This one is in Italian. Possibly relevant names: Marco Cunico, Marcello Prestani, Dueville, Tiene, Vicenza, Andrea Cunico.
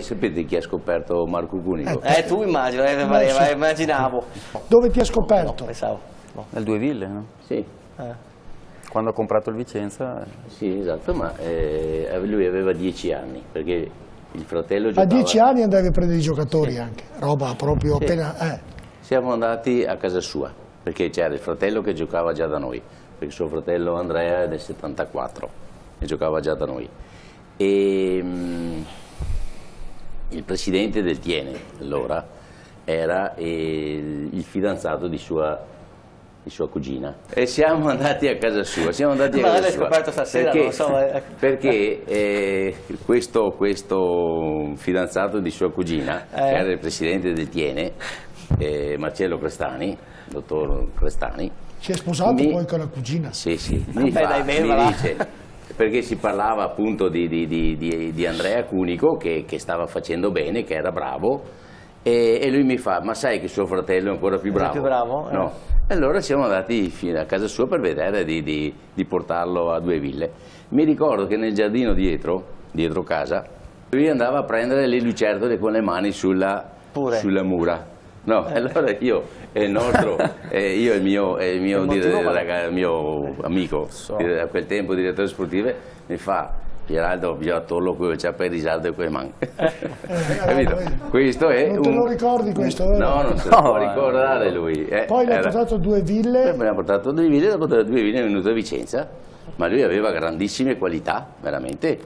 voi sapete chi ha scoperto Marco Cunico? Tu immagino, immaginavo. Dove ti ha scoperto? No, pensavo. No. Nel Dueville, no? Sì. Quando ha comprato il Vicenza. Sì, esatto, ma lui aveva 10 anni, perché il fratello giocava. A 10 anni andavi a prendere i giocatori, sì, anche, roba proprio, sì, appena... Siamo andati a casa sua, perché c'era il fratello che giocava già da noi, perché suo fratello Andrea è del 74 e giocava già da noi. E il presidente del Tiene, allora, era il fidanzato di sua cugina, e siamo andati a casa sua. Siamo andati a casa sua. Scoperto stasera, perché, non so, perché questo fidanzato di sua cugina, che era il presidente del Tiene, Marcello Prestani, dottor Prestani, si è sposato poi con la cugina. Sì, sì. Mi dice, perché si parlava appunto di Andrea Cunico, che stava facendo bene, che era bravo, e lui mi fa: ma sai che suo fratello è ancora più bravo? Più bravo, eh. No. Allora siamo andati fino a casa sua per vedere di portarlo a Dueville. Mi ricordo che nel giardino dietro casa, lui andava a prendere le lucertole con le mani sulla mura. No, allora io e il nostro, io e il mio amico, a quel tempo direttore sportivo, mi fa: Geraldo, bisogna toglierlo con il ciappè risalto e con le mani. Capito? Questo è non te lo ricordi questo? No, non se lo può ricordare lui. Poi l'ha portato a Dueville. Poi l'ha portato a Dueville, dopo da Dueville è venuto a Vicenza, ma lui aveva grandissime qualità, veramente.